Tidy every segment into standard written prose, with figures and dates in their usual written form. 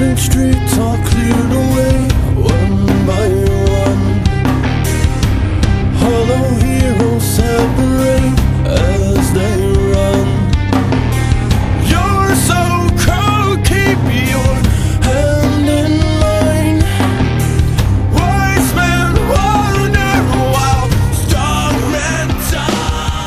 crowded streets are cleared away, one by one. Hollow heroes separate as they run. You're so cold, keep your hand in mine. Wise men wonder while starmen die.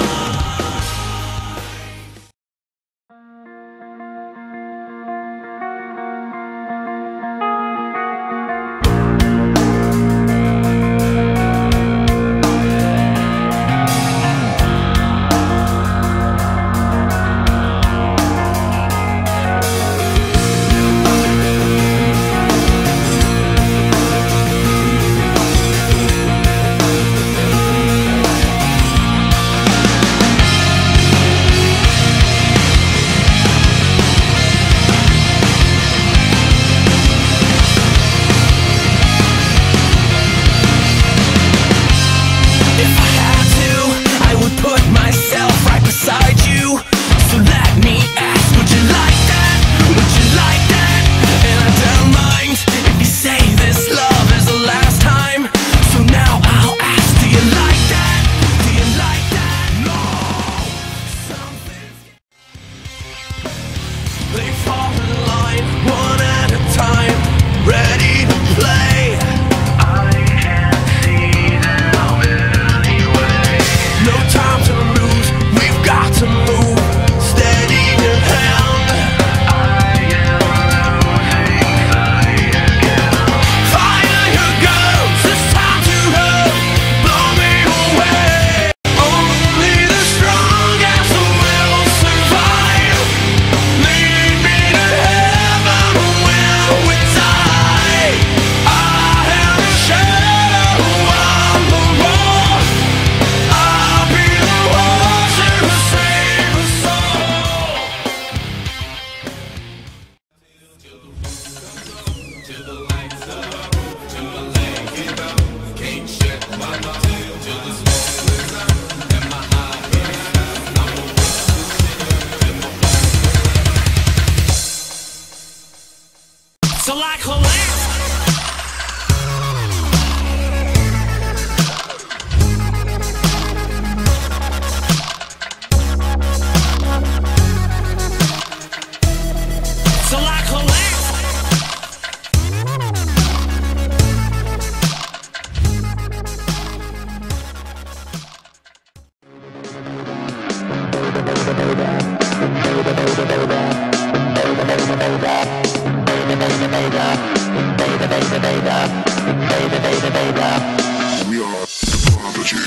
So like collapse. So like collapse. We are Prodigy.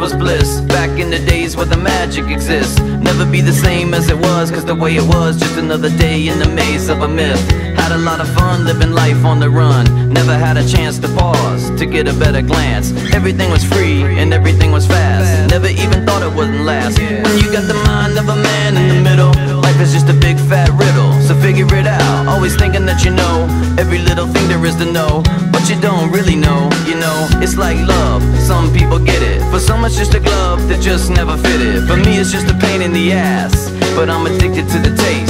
Was bliss back in the days where the magic exists. Never be the same as it was, cause the way it was, just another day in the maze of a myth. Had a lot of fun living life on the run, never had a chance to pause to get a better glance. Everything was free and everything was fast, never even thought it wouldn't last. When you got the mind of a man in the middle, life is just a big fat riddle, so figure it out. Always thinking that you know every little thing there is to know, but you don't really know, you know. It's like love, some people get it, for some it's just a glove that just never fitted. For me it's just a pain in the ass, but I'm addicted to the taste.